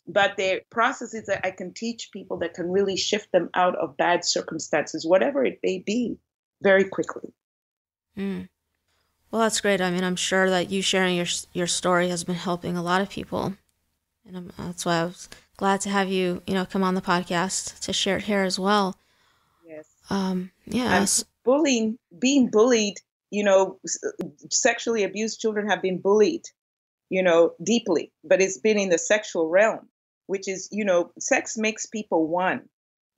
but there are processes that I can teach people that can really shift them out of bad circumstances, whatever it may be, very quickly. Mm. Well, that's great. I mean, I'm sure that you sharing your your story has been helping a lot of people. And I'm, that's why I was glad to have you, you know, come on the podcast to share it here as well. Yes. Um, yeah. Bullying, being bullied, you know, sexually abused children have been bullied, you know, deeply, but it's been in the sexual realm, which is, you know, sex makes people one.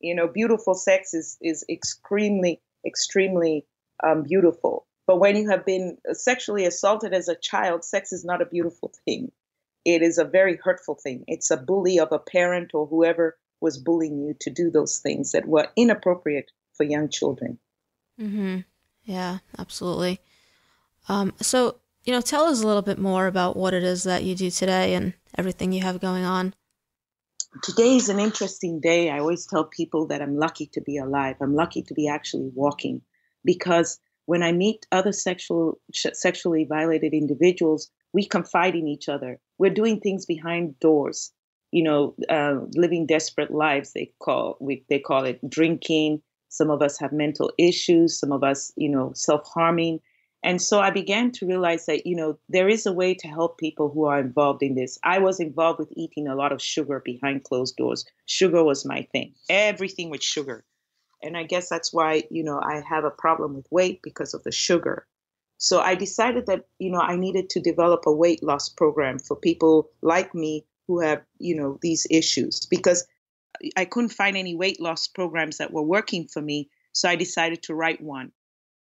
You know, beautiful sex is, is extremely, extremely um, beautiful. But when you have been sexually assaulted as a child, sex is not a beautiful thing. It is a very hurtful thing. It's a bully of a parent or whoever was bullying you to do those things that were inappropriate for young children. Mm-hmm. Yeah, absolutely. Um, so, you know, tell us a little bit more about what it is that you do today and everything you have going on. Today is an interesting day. I always tell people that I'm lucky to be alive. I'm lucky to be actually walking, because when I meet other sexual, sexually violated individuals, we confide in each other. We're doing things behind doors, you know, uh, living desperate lives, they call, we, they call it drinking. Some of us have mental issues, some of us, you know, self-harming. And so I began to realize that, you know, there is a way to help people who are involved in this. I was involved with eating a lot of sugar behind closed doors. Sugar was my thing, everything with sugar. And I guess that's why, you know, I have a problem with weight, because of the sugar. So I decided that, you know, I needed to develop a weight loss program for people like me who have, you know, these issues, because I couldn't find any weight loss programs that were working for me. So I decided to write one,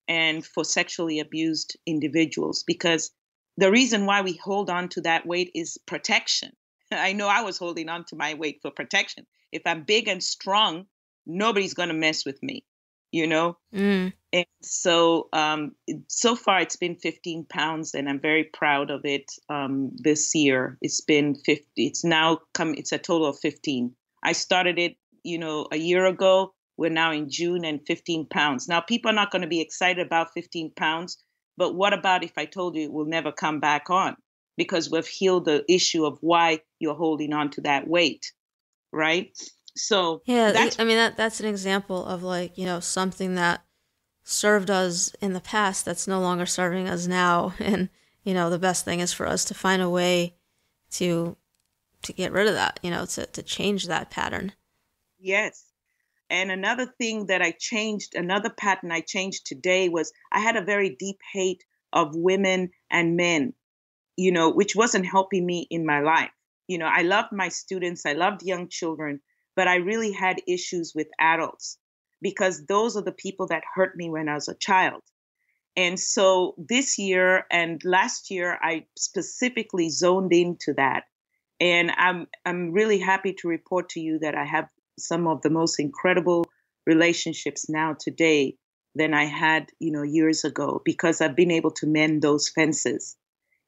and for sexually abused individuals, because the reason why we hold on to that weight is protection. I know I was holding on to my weight for protection. If I'm big and strong, nobody's going to mess with me, you know? Mm. And so, um, so far it's been fifteen pounds, and I'm very proud of it. Um, this year it's been fifty, it's now come, it's a total of fifteen. I started it, you know, a year ago. We're now in June, and fifteen pounds. Now, people are not going to be excited about fifteen pounds, but what about if I told you it will never come back on, because we've healed the issue of why you're holding on to that weight, right? So yeah, that's, I mean, that that's an example of, like, you know, something that served us in the past that's no longer serving us now. And, you know, the best thing is for us to find a way to to get rid of that, you know, to, to change that pattern. Yes. And another thing that I changed, another pattern I changed today, was I had a very deep hate of women and men, you know, which wasn't helping me in my life. You know, I loved my students, I loved young children, but I really had issues with adults because those are the people that hurt me when I was a child. And so this year and last year, I specifically zoned into that. And I'm I'm really happy to report to you that I have some of the most incredible relationships now today than I had, you know, years ago, because I've been able to mend those fences,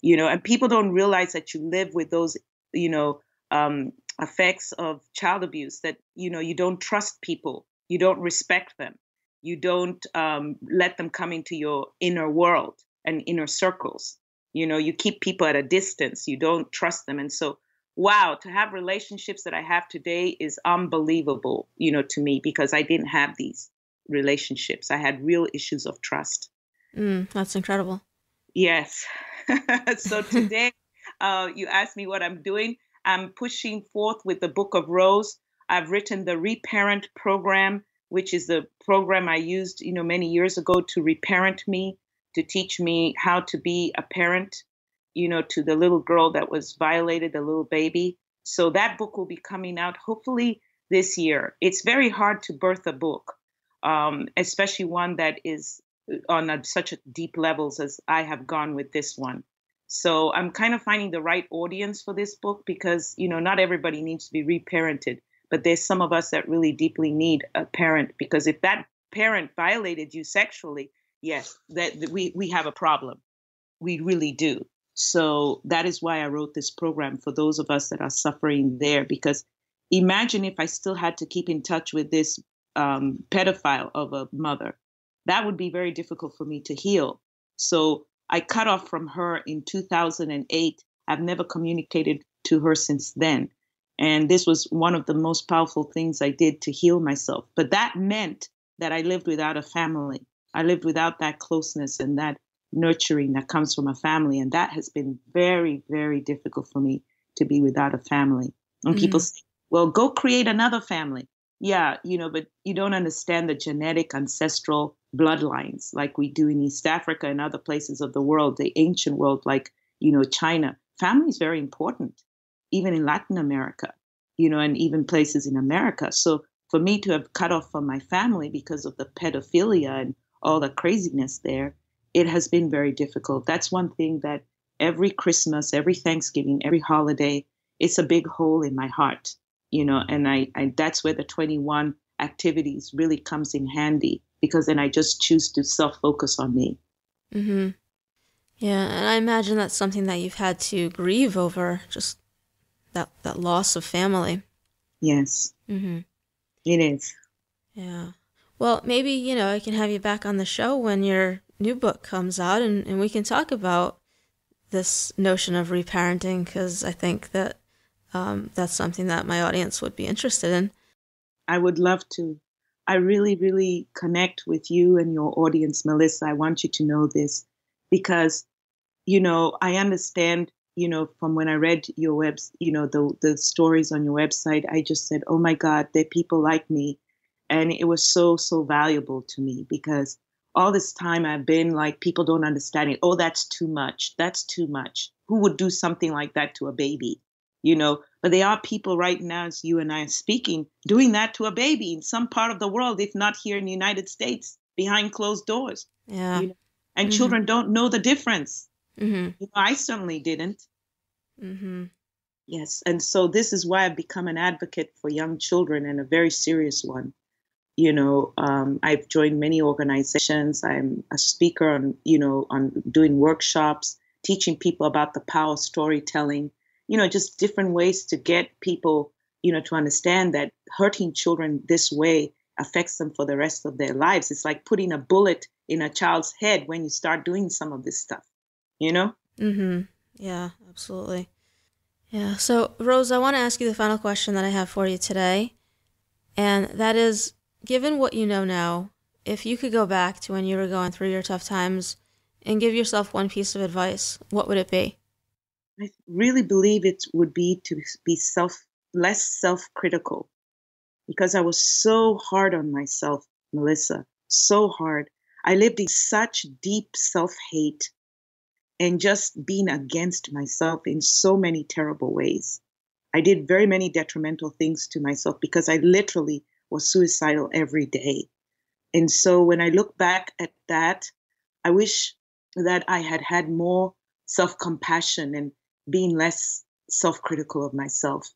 you know, and people don't realize that you live with those, you know, um, effects of child abuse that, you know, you don't trust people, you don't respect them, you don't um, let them come into your inner world and inner circles, you know, you keep people at a distance, you don't trust them. And so, wow, to have relationships that I have today is unbelievable, you know, to me, because I didn't have these relationships. I had real issues of trust. Mm, that's incredible. Yes. So today, uh, you asked me what I'm doing. I'm pushing forth with the Book of Rose. I've written the Reparent program, which is the program I used, you know, many years ago to reparent me, to teach me how to be a parent, you know, to the little girl that was violated, the little baby. So that book will be coming out hopefully this year. It's very hard to birth a book, um, especially one that is on a, such a deep levels as I have gone with this one. So I'm kind of finding the right audience for this book because, you know, not everybody needs to be reparented, but there's some of us that really deeply need a parent, because if that parent violated you sexually, yes, that, that we, we have a problem. We really do. So that is why I wrote this program for those of us that are suffering there, because imagine if I still had to keep in touch with this um, pedophile of a mother. That would be very difficult for me to heal. So I cut off from her in two thousand eight. I've never communicated to her since then. And this was one of the most powerful things I did to heal myself. But that meant that I lived without a family. I lived without that closeness and that nurturing that comes from a family. And that has been very, very difficult for me, to be without a family. And mm-hmm. people say, well, go create another family. Yeah, you know, but you don't understand the genetic ancestral bloodlines like we do in East Africa and other places of the world, the ancient world, like, you know, China. Family is very important, even in Latin America, you know, and even places in America. So for me to have cut off from my family because of the pedophilia and all the craziness there, it has been very difficult. That's one thing that every Christmas, every Thanksgiving, every holiday, it's a big hole in my heart, you know, and I, I that's where the twenty-one activities really comes in handy, because then I just choose to self-focus on me. Mm-hmm. Yeah, and I imagine that's something that you've had to grieve over, just that, that loss of family. Yes, mm-hmm. It is. Yeah. Well, maybe, you know, I can have you back on the show when you're new book comes out, and, and we can talk about this notion of reparenting, because I think that um, that's something that my audience would be interested in. I would love to. I really, really connect with you and your audience, Melissa. I want you to know this because, you know, I understand, you know, from when I read your webs, you know, the, the stories on your website, I just said, oh my God, there are people like me. And it was so, so valuable to me, because all this time I've been like, people don't understand it. Oh, that's too much. That's too much. Who would do something like that to a baby? You know, but there are people right now, as you and I are speaking, doing that to a baby in some part of the world, if not here in the United States, behind closed doors. Yeah. You know? And mm-hmm. children don't know the difference. Mm-hmm. You know, I certainly didn't. Mm-hmm. Yes. And so this is why I've become an advocate for young children, and a very serious one. You know, um, I've joined many organizations. I'm a speaker on, you know, on doing workshops, teaching people about the power of storytelling, you know, just different ways to get people, you know, to understand that hurting children this way affects them for the rest of their lives. It's like putting a bullet in a child's head when you start doing some of this stuff, you know? Mm-hmm. Yeah, absolutely. Yeah. So, Rose, I want to ask you the final question that I have for you today. And that is, given what you know now, if you could go back to when you were going through your tough times and give yourself one piece of advice, what would it be? I really believe it would be to be self less self-critical, because I was so hard on myself, Melissa, so hard. I lived in such deep self-hate and just being against myself in so many terrible ways. I did very many detrimental things to myself because I literally was suicidal every day. And so when I look back at that, I wish that I had had more self-compassion and being less self-critical of myself.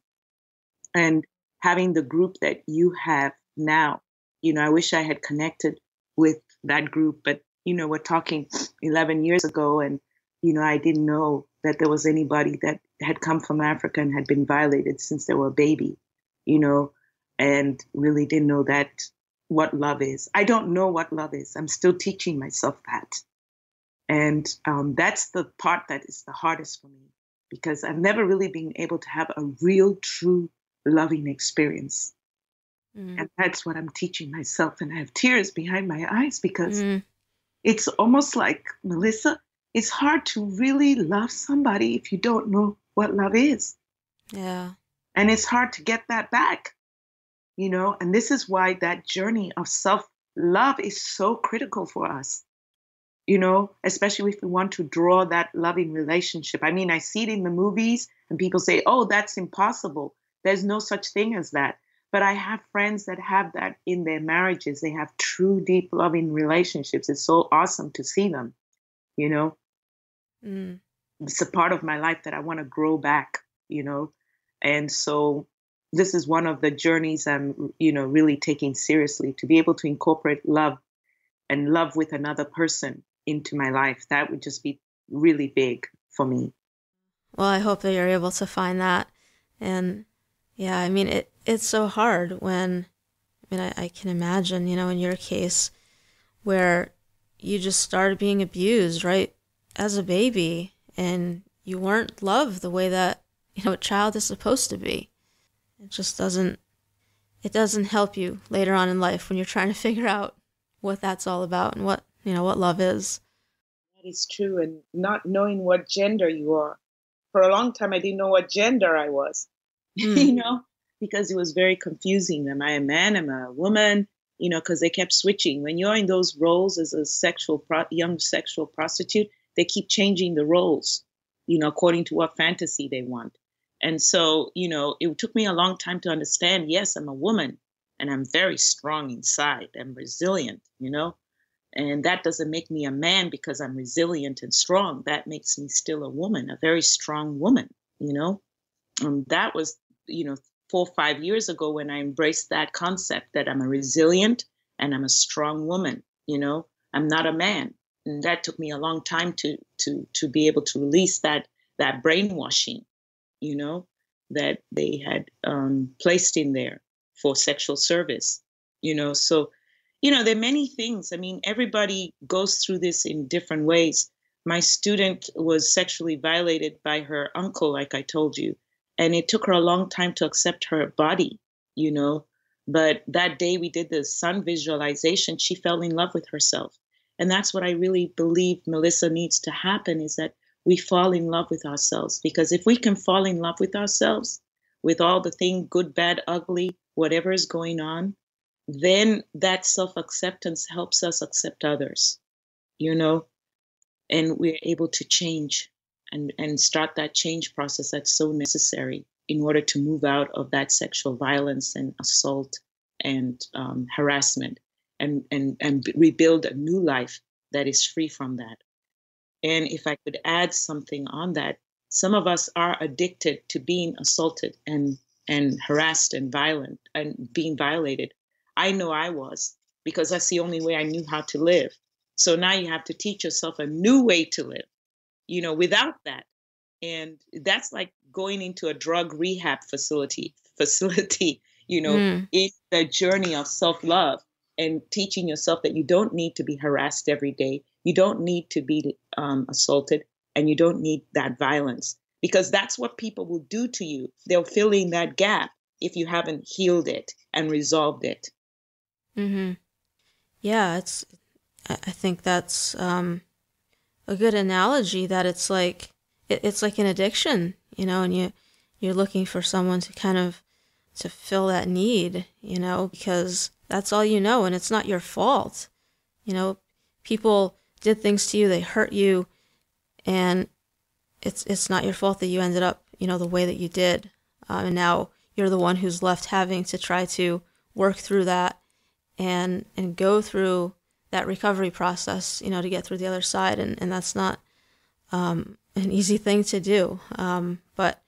And having the group that you have now, you know, I wish I had connected with that group. But, you know, we're talking eleven years ago, and, you know, I didn't know that there was anybody that had come from Africa and had been violated since they were a baby, you know, and really didn't know that what love is. I don't know what love is. I'm still teaching myself that. And um, that's the part that is the hardest for me, because I've never really been able to have a real, true, loving experience. Mm. And that's what I'm teaching myself. And I have tears behind my eyes because mm. it's almost like, Melissa, it's hard to really love somebody if you don't know what love is. Yeah. And it's hard to get that back, you know, and this is why that journey of self-love is so critical for us, you know, especially if we want to draw that loving relationship. I mean, I see it in the movies and people say, oh, that's impossible. There's no such thing as that. But I have friends that have that in their marriages. They have true, deep, loving relationships. It's so awesome to see them, you know. Mm. It's a part of my life that I want to grow back, you know. And so this is one of the journeys I'm, you know, really taking seriously, to be able to incorporate love and love with another person into my life. That would just be really big for me. Well, I hope that you're able to find that. And yeah, I mean, it, it's so hard when, I mean, I, I can imagine, you know, in your case where you just started being abused, right, as a baby, and you weren't loved the way that, you know, a child is supposed to be. It just doesn't, it doesn't help you later on in life when you're trying to figure out what that's all about and what, you know, what love is. That is true. And not knowing what gender you are. For a long time, I didn't know what gender I was. You know, because it was very confusing. Am I a man? Am I a woman? You know, because they kept switching. When you're in those roles as a sexual pro- young sexual prostitute, they keep changing the roles, you know, according to what fantasy they want. And so, you know, it took me a long time to understand, yes, I'm a woman and I'm very strong inside. I'm resilient, you know, and that doesn't make me a man because I'm resilient and strong. That makes me still a woman, a very strong woman, you know. Um, that was, you know, four or five years ago when I embraced that concept that I'm a resilient and I'm a strong woman, you know, I'm not a man. And that took me a long time to to to be able to release that that brainwashing, you know, that they had um, placed in there for sexual service, you know. So, you know, there are many things. I mean, everybody goes through this in different ways. My student was sexually violated by her uncle, like I told you. And it took her a long time to accept her body, you know. But that day we did the sun visualization, she fell in love with herself. And that's what I really believe, Melissa, needs to happen, is that we fall in love with ourselves. Because if we can fall in love with ourselves, with all the thing, good, bad, ugly, whatever is going on, then that self-acceptance helps us accept others, you know. And we're able to change. And, and start that change process that's so necessary in order to move out of that sexual violence and assault and um, harassment and, and, and rebuild a new life that is free from that. And if I could add something on that, some of us are addicted to being assaulted and, and harassed and violent and being violated. I know I was, because that's the only way I knew how to live. So now you have to teach yourself a new way to live, you know, without that. And that's like going into a drug rehab facility, facility, you know, mm. in the journey of self-love and teaching yourself that you don't need to be harassed every day. You don't need to be um, assaulted, and you don't need that violence, because that's what people will do to you. They'll fill in that gap if you haven't healed it and resolved it. Mm-hmm. Yeah, it's, I think that's, um, a good analogy, that it's like, it, it's like an addiction, you know, and you, you're looking for someone to kind of, to fill that need, you know, because that's all you know, and it's not your fault. You know, people did things to you, they hurt you, and it's, it's not your fault that you ended up, you know, the way that you did. uh, and now you're the one who's left having to try to work through that and and go through that recovery process, you know, to get through the other side. And, and that's not um, an easy thing to do. Um, but,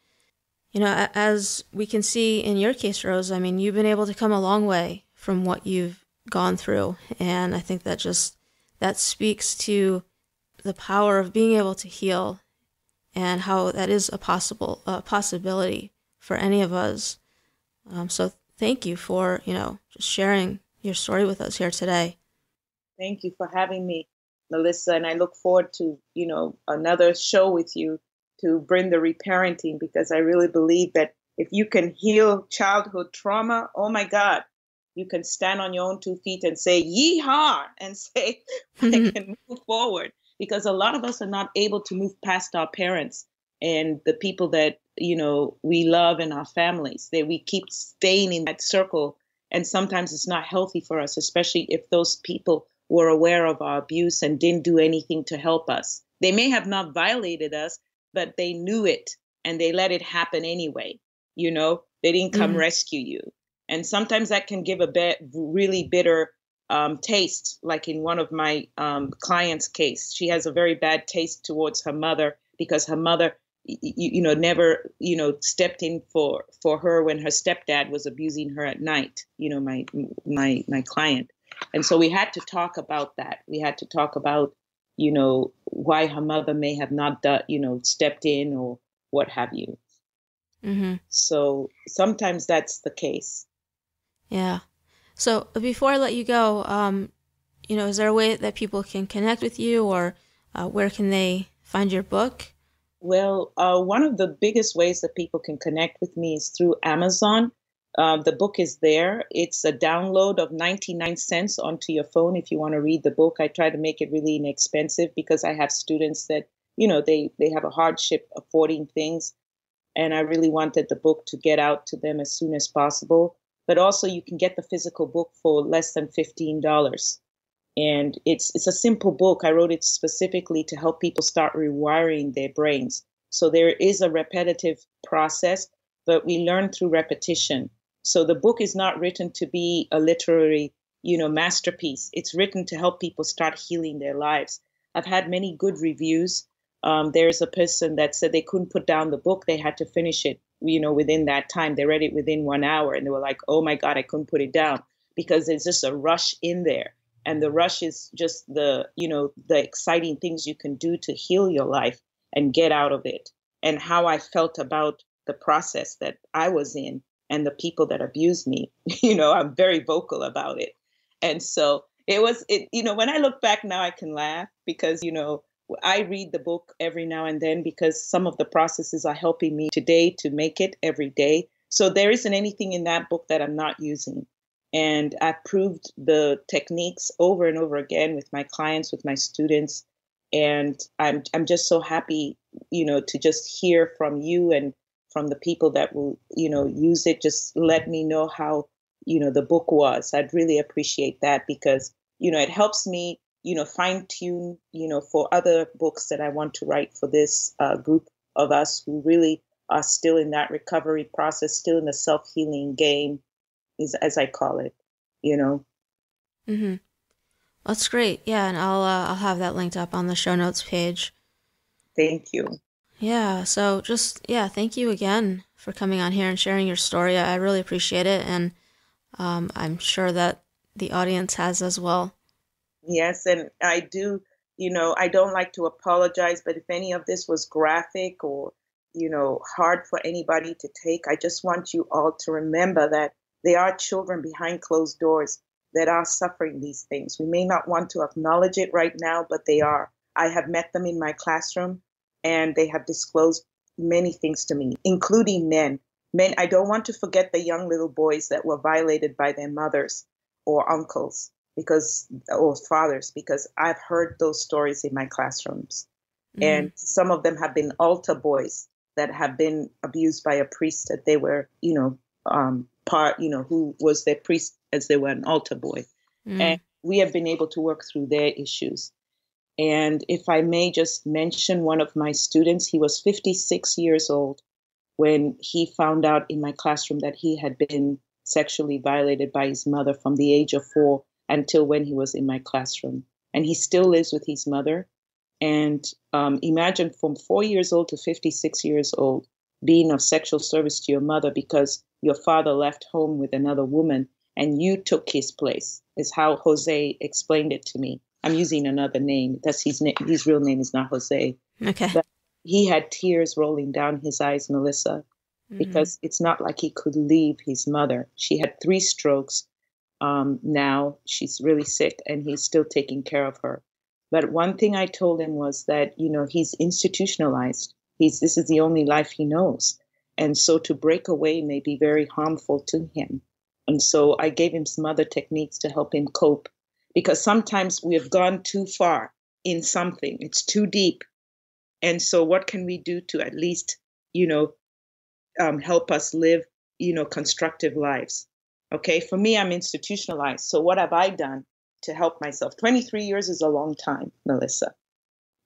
you know, as we can see in your case, Rose, I mean, you've been able to come a long way from what you've gone through. And I think that just, that speaks to the power of being able to heal and how that is a possible uh, possibility for any of us. Um, so thank you for, you know, just sharing your story with us here today. Thank you for having me, Melissa. And I look forward to, you know, another show with you to bring the reparenting, because I really believe that if you can heal childhood trauma, oh my God, you can stand on your own two feet and say, yee-haw, and say, mm-hmm. I can move forward. Because a lot of us are not able to move past our parents and the people that, you know, we love and our families, that we keep staying in that circle. And sometimes it's not healthy for us, especially if those people were aware of our abuse and didn't do anything to help us. They may have not violated us, but they knew it and they let it happen anyway. You know, they didn't come mm-hmm. rescue you. And sometimes that can give a bit, really bitter um, taste, like in one of my um, clients' case. She has a very bad taste towards her mother because her mother, you, you know, never, you know, stepped in for, for her when her stepdad was abusing her at night, you know, my my my client. And so we had to talk about that. We had to talk about, you know, why her mother may have not, done, you know, stepped in or what have you. Mm-hmm. So sometimes that's the case. Yeah. So before I let you go, um, you know, is there a way that people can connect with you, or uh, where can they find your book? Well, uh, one of the biggest ways that people can connect with me is through Amazon. Uh, the book is there. It's a download of ninety-nine cents onto your phone if you want to read the book. I try to make it really inexpensive because I have students that, you know, they, they have a hardship affording things. And I really wanted the book to get out to them as soon as possible. But also you can get the physical book for less than fifteen dollars. And it's it's a simple book. I wrote it specifically to help people start rewiring their brains. So there is a repetitive process, but we learn through repetition. So the book is not written to be a literary, you know, masterpiece. It's written to help people start healing their lives. I've had many good reviews. Um, there is a person that said they couldn't put down the book. They had to finish it, you know, within that time. They read it within one hour and they were like, oh my God, I couldn't put it down, because there's just a rush in there. And the rush is just the, you know, the exciting things you can do to heal your life and get out of it, and how I felt about the process that I was in and the people that abused me. You know, I'm very vocal about it. And so it was, it, you know, when I look back now, I can laugh because, you know, I read the book every now and then because some of the processes are helping me today to make it every day. So there isn't anything in that book that I'm not using. And I've proved the techniques over and over again with my clients, with my students. And I'm I'm just so happy, you know, to just hear from you and from the people that will, you know, use it. Just let me know how, you know, the book was. I'd really appreciate that because, you know, it helps me, you know, fine tune, you know, for other books that I want to write for this uh, group of us who really are still in that recovery process, still in the self-healing game, is as I call it, you know. Mm-hmm. That's great. Yeah. And I'll, uh, I'll have that linked up on the show notes page. Thank you. Yeah. So just, yeah, thank you again for coming on here and sharing your story. I really appreciate it. And um, I'm sure that the audience has as well. Yes, and I do, you know, I don't like to apologize, but if any of this was graphic or, you know, hard for anybody to take, I just want you all to remember that there are children behind closed doors that are suffering these things. We may not want to acknowledge it right now, but they are. I have met them in my classroom, and they have disclosed many things to me, including men. Men, I don't want to forget the young little boys that were violated by their mothers or uncles. Because or fathers, because I've heard those stories in my classrooms. Mm-hmm. And some of them have been altar boys that have been abused by a priest that they were, you know, um, part, you know, who was their priest as they were an altar boy. Mm-hmm. And we have been able to work through their issues. And if I may just mention one of my students, he was fifty-six years old. when he found out in my classroom that he had been sexually violated by his mother from the age of four until when he was in my classroom. And he still lives with his mother. And um, imagine from four years old to fifty-six years old, being of sexual service to your mother because your father left home with another woman and you took his place, is how Jose explained it to me. I'm using another name. That's his name. His real name is not Jose. Okay. But he had tears rolling down his eyes, Melissa, mm-hmm. because it's not like he could leave his mother. She had three strokes. Um, now she's really sick and he's still taking care of her. But one thing I told him was that, you know, he's institutionalized. He's, this is the only life he knows. And so to break away may be very harmful to him. And so I gave him some other techniques to help him cope, because sometimes we have gone too far in something. It's too deep. And so what can we do to at least, you know, um, help us live, you know, constructive lives? Okay, for me, I'm institutionalized. So what have I done to help myself? twenty-three years is a long time, Melissa.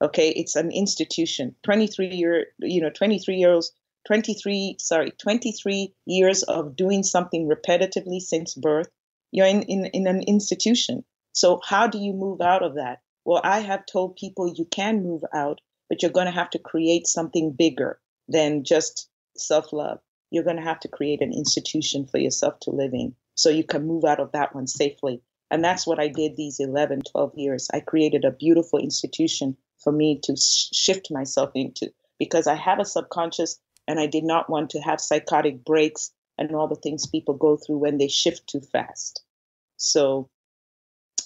Okay, it's an institution. twenty-three year, you know, twenty-three years, twenty-three, sorry, twenty-three years of doing something repetitively since birth. You're in, in, in an institution. So how do you move out of that? Well, I have told people you can move out, but you're going to have to create something bigger than just self-love. You're going to have to create an institution for yourself to live in so you can move out of that one safely. And that's what I did these eleven, twelve years. I created a beautiful institution for me to shift myself into, because I have a subconscious and I did not want to have psychotic breaks and all the things people go through when they shift too fast. So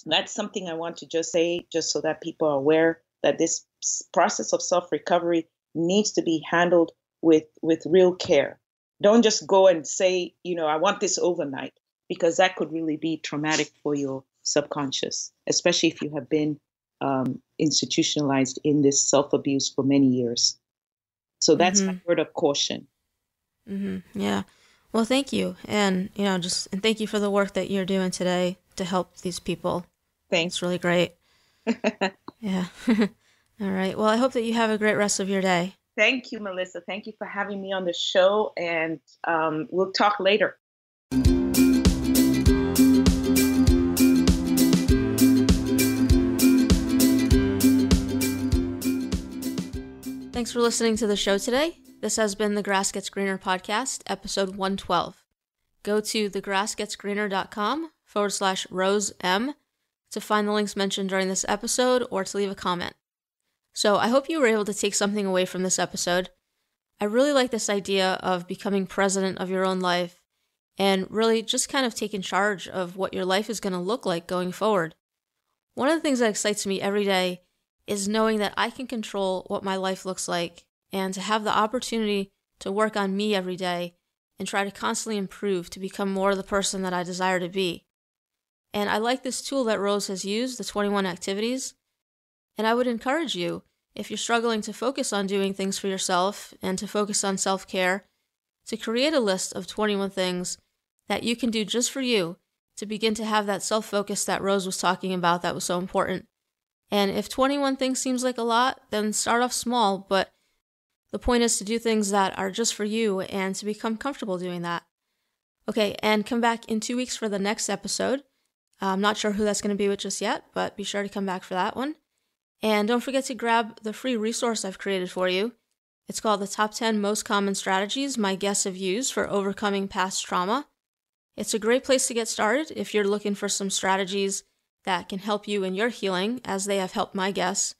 that's something I want to just say, just so that people are aware that this process of self-recovery needs to be handled with, with real care. Don't just go and say, you know, I want this overnight, because that could really be traumatic for your subconscious, especially if you have been Um, institutionalized in this self-abuse for many years. So that's mm-hmm. my word of caution. Mm-hmm. Yeah. Well, thank you. And, you know, just and thank you for the work that you're doing today to help these people. Thanks. It's really great. Yeah. All right. Well, I hope that you have a great rest of your day. Thank you, Melissa. Thank you for having me on the show. And um, we'll talk later. Thanks for listening to the show today. This has been the Grass Gets Greener podcast, episode one twelve. Go to thegrassgetsgreener.com forward slash Rose M to find the links mentioned during this episode or to leave a comment. So I hope you were able to take something away from this episode. I really like this idea of becoming president of your own life and really just kind of taking charge of what your life is going to look like going forward. One of the things that excites me every day is knowing that I can control what my life looks like and to have the opportunity to work on me every day and try to constantly improve to become more the person that I desire to be. And I like this tool that Rose has used, the twenty-one activities, and I would encourage you, if you're struggling to focus on doing things for yourself and to focus on self-care, to create a list of twenty-one things that you can do just for you to begin to have that self-focus that Rose was talking about that was so important. And if twenty-one things seems like a lot, then start off small, but the point is to do things that are just for you and to become comfortable doing that. Okay, and come back in two weeks for the next episode. I'm not sure who that's going to be with just yet, but be sure to come back for that one. And don't forget to grab the free resource I've created for you. It's called the Top ten Most Common Strategies My Guests Have Used for Overcoming Past Trauma. It's a great place to get started if you're looking for some strategies that can help you in your healing, as they have helped my guests.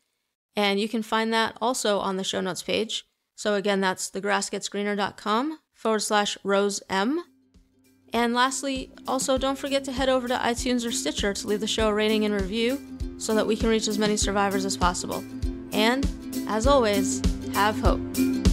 And you can find that also on the show notes page. So again, that's thegrassgetsgreener.com forward slash Rose M. And lastly, also don't forget to head over to iTunes or Stitcher to leave the show a rating and review so that we can reach as many survivors as possible. And as always, have hope.